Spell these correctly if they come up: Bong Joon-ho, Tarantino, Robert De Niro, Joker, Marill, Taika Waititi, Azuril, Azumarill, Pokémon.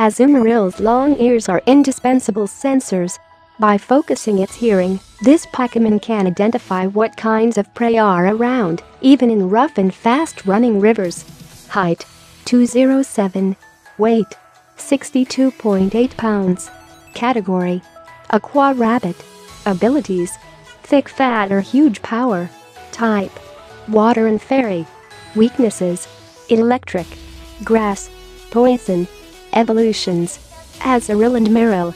Azumarill's long ears are indispensable sensors. By focusing its hearing, this Pokémon can identify what kinds of prey are around, even in rough and fast-running rivers. Height: 207. Weight: 62.8 pounds. Category: Aqua Rabbit. Abilities: Thick fat or huge power. Type: Water and Fairy. Weaknesses: Electric. Grass. Poison. Evolutions: Azuril and Marill.